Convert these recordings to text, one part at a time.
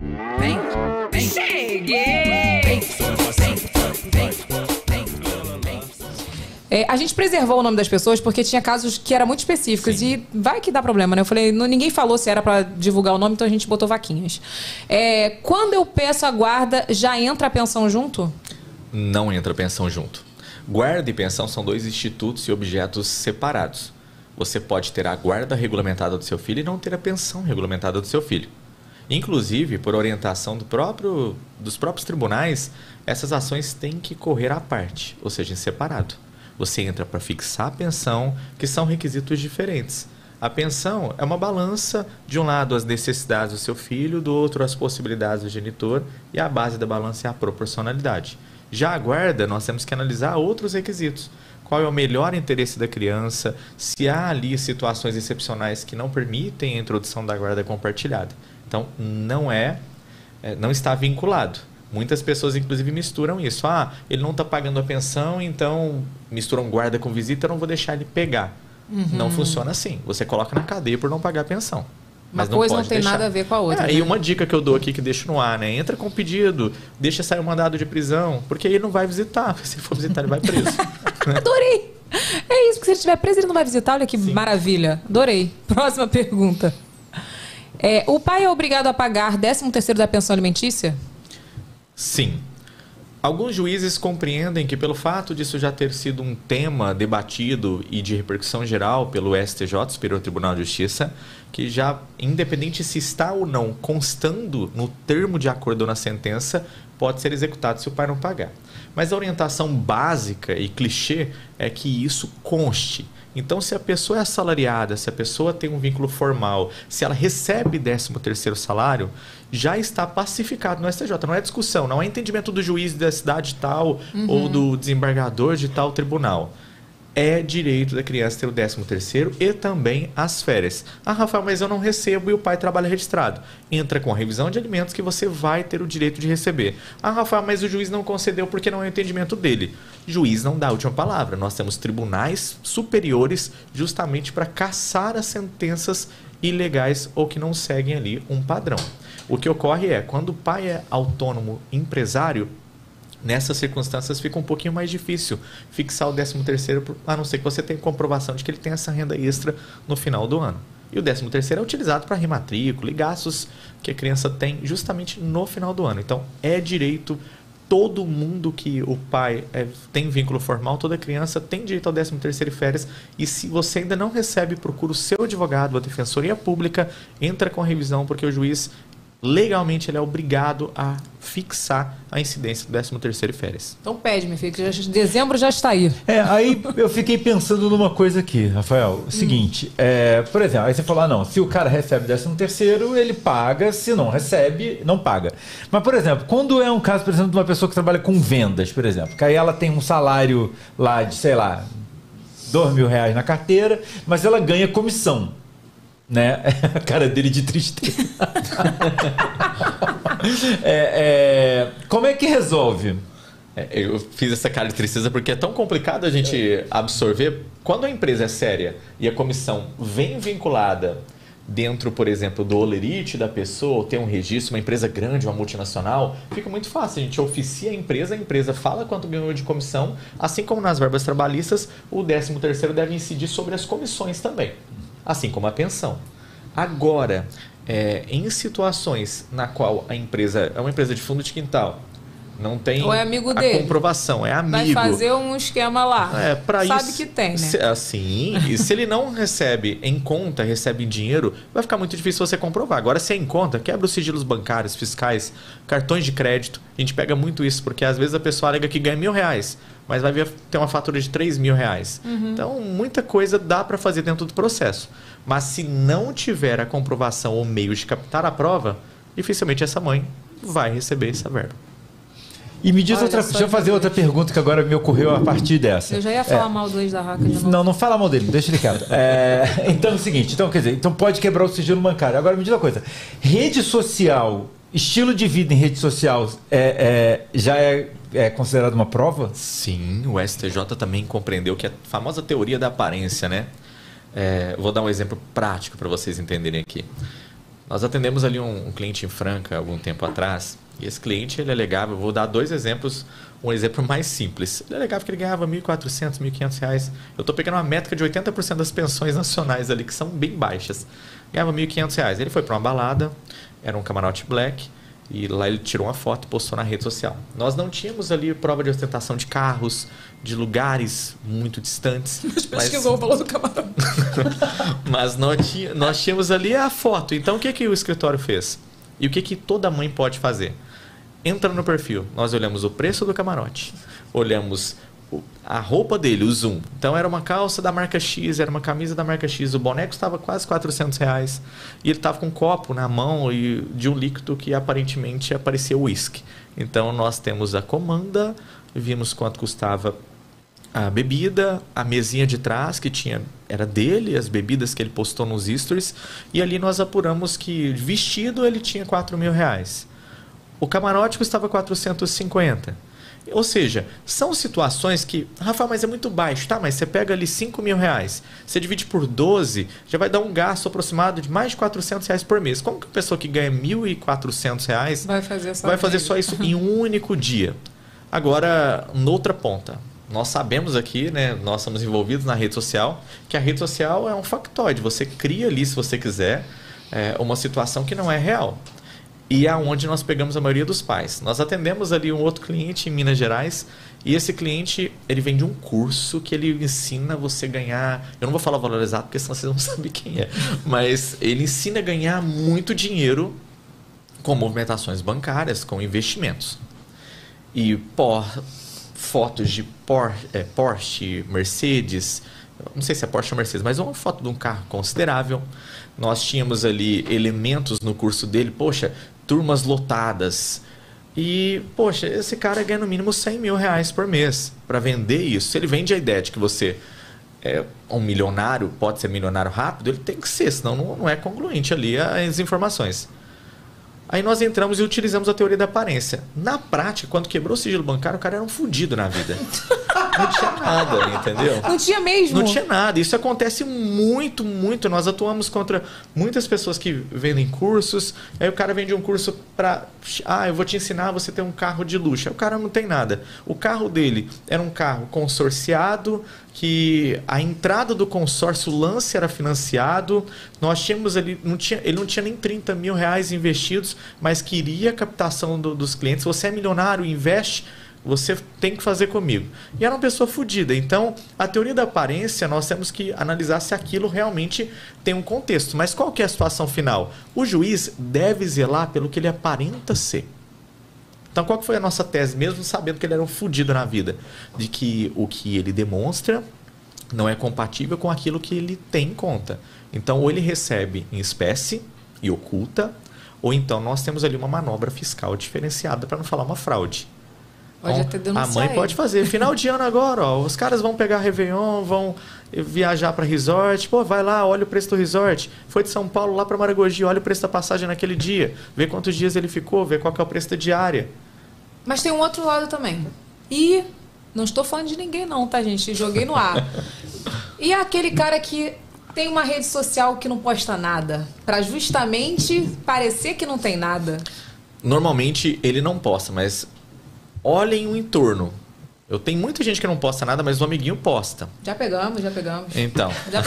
Vem, vem. Cheguei! Vem, vem, vem, vem. É, a gente preservou o nome das pessoas porque tinha casos que eram muito específicos. Sim. E vai que dá problema, né? Eu falei, ninguém falou se era pra divulgar o nome, então a gente botou vaquinhas. É, quando eu peço a guarda, já entra a pensão junto? Não entra a pensão junto. Guarda e pensão são dois institutos e objetos separados. Você pode ter a guarda regulamentada do seu filho e não ter a pensão regulamentada do seu filho. Inclusive, por orientação dos próprios tribunais, essas ações têm que correr à parte, ou seja, em separado. Você entra para fixar a pensão, que são requisitos diferentes. A pensão é uma balança, de um lado as necessidades do seu filho, do outro as possibilidades do genitor, e a base da balança é a proporcionalidade. Já a guarda, nós temos que analisar outros requisitos. Qual é o melhor interesse da criança, se há ali situações excepcionais que não permitem a introdução da guarda compartilhada. Então, não está vinculado. Muitas pessoas, inclusive, misturam isso. Ah, ele não está pagando a pensão, então misturam guarda com visita, eu não vou deixar ele pegar. Uhum. Não funciona assim. Você coloca na cadeia por não pagar a pensão. Mas uma coisa não tem nada a ver com a outra. Né? E uma dica que eu dou aqui, que deixo no ar, né? Entra com o pedido, deixa sair o mandado de prisão, porque aí ele não vai visitar. Se ele for visitar, ele vai preso. Adorei! É isso, porque se ele estiver preso, ele não vai visitar. Olha que Sim. maravilha. Adorei. Próxima pergunta. É, o pai é obrigado a pagar 13º da pensão alimentícia? Sim. Alguns juízes compreendem que, pelo fato disso já ter sido um tema debatido e de repercussão geral pelo STJ, Superior Tribunal de Justiça, que já, independente se está ou não constando no termo de acordo ou na sentença, pode ser executado se o pai não pagar. Mas a orientação básica e clichê é que isso conste. Então, se a pessoa é assalariada, se a pessoa tem um vínculo formal, se ela recebe 13º salário, já está pacificado no STJ. Não é discussão, não é entendimento do juiz da cidade tal uhum. ou do desembargador de tal tribunal. É direito da criança ter o 13º e também as férias. Ah, Rafael, mas eu não recebo e o pai trabalha registrado. Entra com a revisão de alimentos que você vai ter o direito de receber. Ah, Rafael, mas o juiz não concedeu porque não é o entendimento dele. Juiz não dá a última palavra. Nós temos tribunais superiores justamente para caçar as sentenças ilegais ou que não seguem ali um padrão. O que ocorre é, quando o pai é autônomo empresário, nessas circunstâncias fica um pouquinho mais difícil fixar o 13º, a não ser que você tenha comprovação de que ele tem essa renda extra no final do ano. E o 13º é utilizado para rematrícula e gastos que a criança tem justamente no final do ano. Então, é direito, todo mundo que o pai tem vínculo formal, toda criança tem direito ao 13º e férias. E se você ainda não recebe, procura o seu advogado, a Defensoria Pública, entra com a revisão, porque o juiz... legalmente ele é obrigado a fixar a incidência do 13º e férias. Então pede, meu filho, que dezembro já está aí. É, aí eu fiquei pensando numa coisa aqui, Rafael. O seguinte, por exemplo, aí você falou, não, se o cara recebe 13º, ele paga, se não recebe, não paga. Mas, por exemplo, quando é um caso, por exemplo, de uma pessoa que trabalha com vendas, por exemplo, que aí ela tem um salário lá de, sei lá, R$2.000 na carteira, mas ela ganha comissão. Né? A cara dele de tristeza. Como é que resolve? Eu fiz essa cara de tristeza porque é tão complicado a gente absorver. Quando a empresa é séria e a comissão vem vinculada dentro, por exemplo, do holerite da pessoa, ou tem um registro, uma empresa grande, uma multinacional, fica muito fácil. A gente oficia a empresa fala quanto ganhou de comissão, assim como nas verbas trabalhistas, o 13º deve incidir sobre as comissões também. Assim como a pensão. Agora, em situações na qual a empresa é uma empresa de fundo de quintal, não tem ou é amigo a dele. Comprovação, é amigo. Vai fazer um esquema lá, sabe isso, que tem, né? Sim, e se ele não recebe em conta, recebe em dinheiro, vai ficar muito difícil você comprovar. Agora, se é em conta, quebra os sigilos bancários, fiscais, cartões de crédito. A gente pega muito isso, porque às vezes a pessoa alega que ganha R$1.000, mas vai ter uma fatura de R$3.000. Uhum. Então, muita coisa dá para fazer dentro do processo. Mas se não tiver a comprovação ou meio de captar a prova, dificilmente essa mãe vai receber essa verba. E me diz deixa eu fazer outra pergunta que agora me ocorreu a partir dessa. Eu já ia falar mal do ex da Raca. Não fala mal dele, deixa ele quieto. Então é o seguinte, então pode quebrar o sigilo bancário. Agora me diz uma coisa, rede social, estilo de vida em rede social já é considerado uma prova? Sim, o STJ também compreendeu que a famosa teoria da aparência, né? Vou dar um exemplo prático para vocês entenderem aqui. Nós atendemos ali um cliente em Franca algum tempo atrás, e esse cliente, ele alegava, eu vou dar dois exemplos, um exemplo mais simples. Ele alegava que ele ganhava R$ 1.400, R$ 1.500. Eu estou pegando uma métrica de 80% das pensões nacionais ali, que são bem baixas. Ganhava R$ 1.500. Ele foi para uma balada, era um camarote black, e lá ele tirou uma foto e postou na rede social. Nós não tínhamos ali prova de ostentação de carros, de lugares muito distantes. Mas pesquisou o valor do camarão. Mas nós tínhamos ali a foto. Então, o que o escritório fez? E o que toda mãe pode fazer? Entra no perfil. Nós olhamos o preço do camarote. Olhamos a roupa dele, o zoom. Então, era uma calça da marca X, era uma camisa da marca X. O boneco estava quase R$ 400. E ele estava com um copo na mão e de um líquido que aparentemente aparecia uísque. Então, nós temos a comanda, vimos quanto custava a bebida, a mesinha de trás que tinha era dele, as bebidas que ele postou nos stories. E ali nós apuramos que vestido ele tinha R$ 4.000. O camarote custava R$ 450. Ou seja, são situações que... Rafael, mas é muito baixo. Tá, mas você pega ali R$ 5.000. Você divide por 12, já vai dar um gasto aproximado de mais de R$ 400 por mês. Como que a pessoa que ganha R$ 1.400 vai fazer só isso em um único dia? Agora, noutra ponta. Nós sabemos aqui, né, nós somos envolvidos na rede social, que a rede social é um factoide. Você cria ali, se você quiser, uma situação que não é real. E é onde nós pegamos a maioria dos pais. Nós atendemos ali um outro cliente em Minas Gerais, e esse cliente, ele vende um curso que ele ensina você a ganhar... Eu não vou falar o valor exato, porque senão vocês não sabem quem é. Mas ele ensina a ganhar muito dinheiro com movimentações bancárias, com investimentos. E fotos de Porsche, Mercedes... Não sei se é Porsche ou Mercedes, mas uma foto de um carro considerável. Nós tínhamos ali elementos no curso dele, poxa, turmas lotadas. E, poxa, esse cara ganha no mínimo R$ 100.000 por mês para vender isso. Se ele vende a ideia de que você é um milionário, pode ser milionário rápido, ele tem que ser, senão não é congruente ali as informações. Aí nós entramos e utilizamos a teoria da aparência. Na prática, quando quebrou o sigilo bancário, o cara era um fudido na vida. Não tinha nada, entendeu? Não tinha mesmo? Não tinha nada. Isso acontece muito, muito. Nós atuamos contra muitas pessoas que vendem cursos. Aí o cara vende um curso para... Ah, eu vou te ensinar a você ter um carro de luxo. Aí o cara não tem nada. O carro dele era um carro consorciado, que a entrada do consórcio, o lance era financiado. Nós tínhamos ali... Ele não tinha nem R$ 30.000 investidos, mas queria a captação dos clientes. Você é milionário, investe... Você tem que fazer comigo. E era uma pessoa fodida. Então, a teoria da aparência, nós temos que analisar se aquilo realmente tem um contexto. Mas qual que é a situação final? O juiz deve zelar pelo que ele aparenta ser. Então, qual que foi a nossa tese, mesmo sabendo que ele era um fodido na vida? De que o que ele demonstra não é compatível com aquilo que ele tem em conta. Então, ou ele recebe em espécie e oculta, ou então nós temos ali uma manobra fiscal diferenciada, para não falar uma fraude. Pode até denunciar. A mãe pode fazer. Final de ano agora, ó, os caras vão pegar Réveillon, vão viajar para resort. Pô, vai lá, olha o preço do resort. Foi de São Paulo lá para Maragogi, olha o preço da passagem naquele dia. Vê quantos dias ele ficou, vê qual que é o preço da diária. Mas tem um outro lado também. E não estou falando de ninguém não, tá, gente? Joguei no ar. E aquele cara que tem uma rede social que não posta nada, para justamente parecer que não tem nada. Normalmente ele não posta, mas... Olhem o entorno. Eu tenho muita gente que não posta nada, mas o amiguinho posta. Já pegamos. Então. Já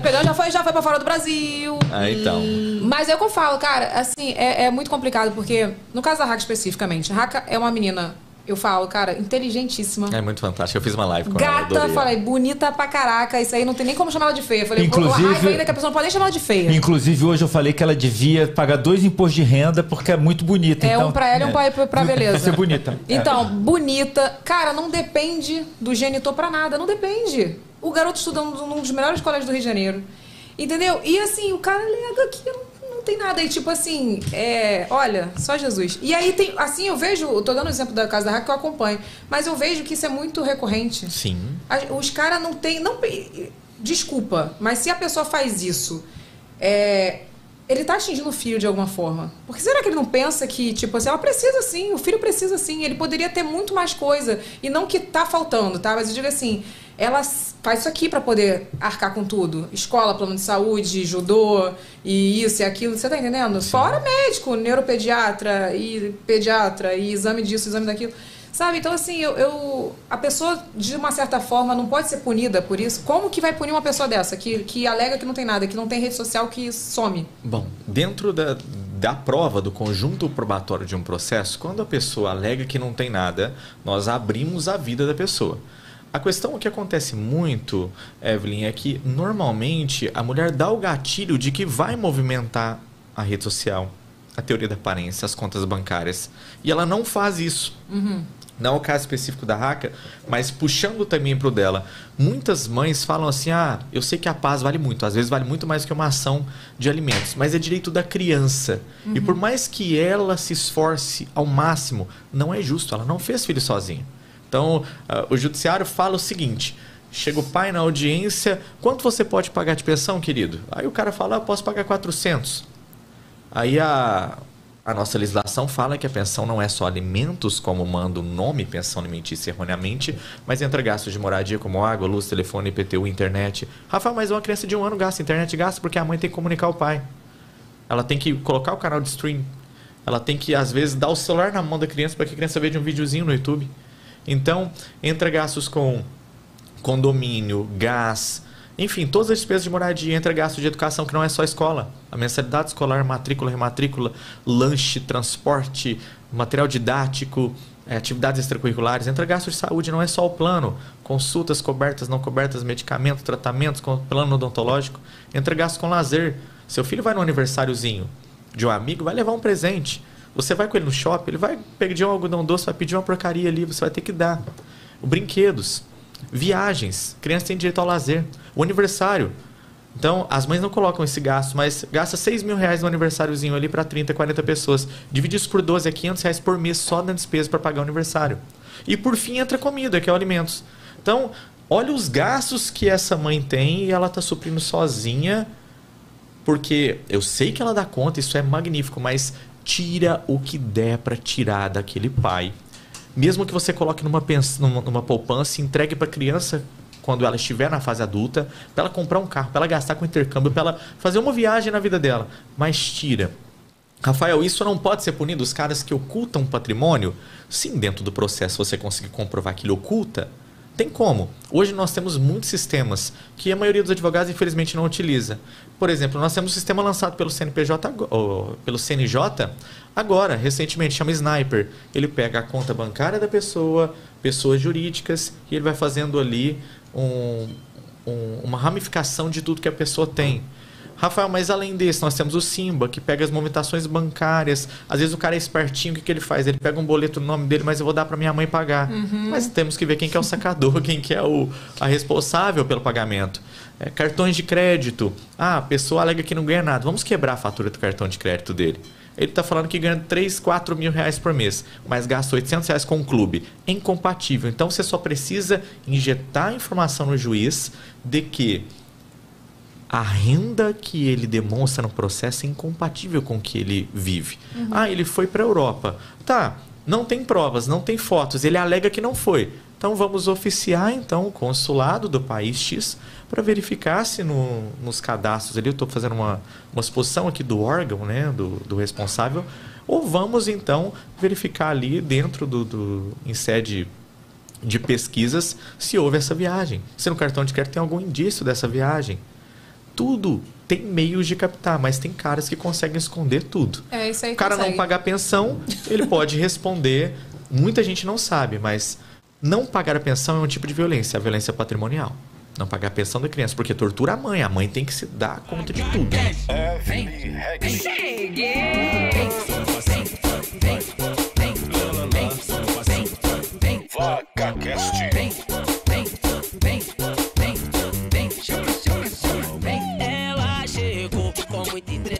pegamos. Já foi pra fora do Brasil. Ah, então. Mas é o que eu falo, cara. Assim, é muito complicado, porque... No caso da Raca, especificamente. Raca é uma menina, eu falo, cara, inteligentíssima. É muito fantástica. Eu fiz uma live com ela. Gata, falei, bonita pra caraca. Isso aí não tem nem como chamar ela de feia. Eu falei, inclusive, pô, raiva ainda que a pessoa não pode nem chamar ela de feia. Inclusive, hoje eu falei que ela devia pagar 2 impostos de renda porque é muito bonita. É, então, um pra ela e um pra beleza. Vai ser bonita. Então, bonita. Cara, não depende do genitor pra nada. Não depende. O garoto estudando num dos melhores colégios do Rio de Janeiro. Entendeu? E assim, o cara alega aquilo. Não tem nada aí, tipo assim, olha, só Jesus. E aí tem, assim, eu vejo, eu tô dando o exemplo da casa da Raquel, que eu acompanho, mas eu vejo que isso é muito recorrente. Sim. Os caras não tem, não, desculpa, mas se a pessoa faz isso, ele tá atingindo o filho de alguma forma. Porque será que ele não pensa que, tipo assim, ela precisa sim, o filho precisa sim, ele poderia ter muito mais coisa, e não que tá faltando, tá? Mas eu digo assim, ela faz isso aqui para poder arcar com tudo. Escola, plano de saúde, judô, e isso e aquilo, você tá entendendo? Sim. Fora médico, neuropediatra, e pediatra, e exame disso, exame daquilo. Sabe, então assim, a pessoa de uma certa forma não pode ser punida por isso. Como que vai punir uma pessoa dessa, que alega que não tem nada, que não tem rede social, que some? Bom, dentro da prova do conjunto probatório de um processo, quando a pessoa alega que não tem nada, nós abrimos a vida da pessoa. A questão que acontece muito, Evelyn, é que normalmente a mulher dá o gatilho de que vai movimentar a rede social, a teoria da aparência, as contas bancárias. E ela não faz isso. Uhum. Não é o caso específico da Raca, mas puxando também para o dela. Muitas mães falam assim, ah, eu sei que a paz vale muito. Às vezes vale muito mais que uma ação de alimentos. Mas é direito da criança. Uhum. E por mais que ela se esforce ao máximo, não é justo. Ela não fez filho sozinha. Então, o judiciário fala o seguinte... Chega o pai na audiência... Quanto você pode pagar de pensão, querido? Aí o cara fala, eu posso pagar 400. Aí a nossa legislação fala que a pensão não é só alimentos, como manda o nome pensão alimentícia erroneamente, mas entra gastos de moradia, como água, luz, telefone, IPTU, internet. Rafael, mas uma criança de 1 ano gasta internet, gasta porque a mãe tem que comunicar ao pai. Ela tem que colocar o canal de stream. Ela tem que, às vezes, dar o celular na mão da criança para que a criança veja um videozinho no YouTube. Então, entra gastos com condomínio, gás, enfim, todas as despesas de moradia, entra gasto de educação, que não é só escola. A mensalidade escolar, matrícula, rematrícula, lanche, transporte, material didático, atividades extracurriculares, entra gasto de saúde, não é só o plano. Consultas cobertas, não cobertas, medicamentos, tratamentos, plano odontológico, entra gasto com lazer. Seu filho vai no aniversáriozinho de um amigo, vai levar um presente. Você vai com ele no shopping, ele vai pedir um algodão doce, vai pedir uma porcaria ali, você vai ter que dar. Brinquedos. Viagens, criança tem direito ao lazer. O aniversário, então as mães não colocam esse gasto, mas gasta R$6.000 no aniversáriozinho ali para 30, 40 pessoas. Divide isso por 12, é R$500 por mês só na despesa para pagar o aniversário. E por fim entra comida, que é o alimentos. Então, olha os gastos que essa mãe tem e ela está suprindo sozinha, porque eu sei que ela dá conta, isso é magnífico, mas tira o que der para tirar daquele pai. Mesmo que você coloque numa poupança e entregue para a criança, quando ela estiver na fase adulta, para ela comprar um carro, para ela gastar com intercâmbio, para ela fazer uma viagem na vida dela. Mas tira. Rafael, isso não pode ser punido? Os caras que ocultam patrimônio? Sim, dentro do processo você conseguir comprovar que ele oculta, tem como. Hoje nós temos muitos sistemas que a maioria dos advogados, infelizmente, não utiliza. Por exemplo, nós temos um sistema lançado pelo CNPJ, ou pelo CNJ agora, recentemente, chama Sniper. Ele pega a conta bancária da pessoa, pessoas jurídicas, e ele vai fazendo ali uma ramificação de tudo que a pessoa tem. Rafael, mas além desse, nós temos o Simba, que pega as movimentações bancárias. Às vezes o cara é espertinho, o que ele faz? Ele pega um boleto no nome dele, mas eu vou dar para minha mãe pagar. Uhum. Mas temos que ver quem que é o sacador, quem que é a responsável pelo pagamento. Cartões de crédito. Ah, a pessoa alega que não ganha nada. Vamos quebrar a fatura do cartão de crédito dele. Ele está falando que ganha R$3.000, R$4.000 por mês, mas gasta R$800 com o clube. É incompatível. Então você só precisa injetar a informação no juiz de que a renda que ele demonstra no processo é incompatível com o que ele vive. Uhum. Ah, ele foi para a Europa. Tá, não tem provas, não tem fotos. Ele alega que não foi. Então, vamos oficiar, então, o consulado do país X para verificar se nos cadastros ali, eu estou fazendo uma exposição aqui do órgão, né, do responsável, ou vamos, então, verificar ali dentro em sede de pesquisas se houve essa viagem. Se no cartão de crédito tem algum indício dessa viagem. Tudo tem meios de captar, mas tem caras que conseguem esconder tudo. É, isso aí. O cara consegue não pagar pensão, ele pode responder. Muita gente não sabe, mas não pagar a pensão é um tipo de violência, a violência patrimonial. Não pagar a pensão da criança, porque tortura a mãe tem que se dar conta de tudo. Ela chegou com muito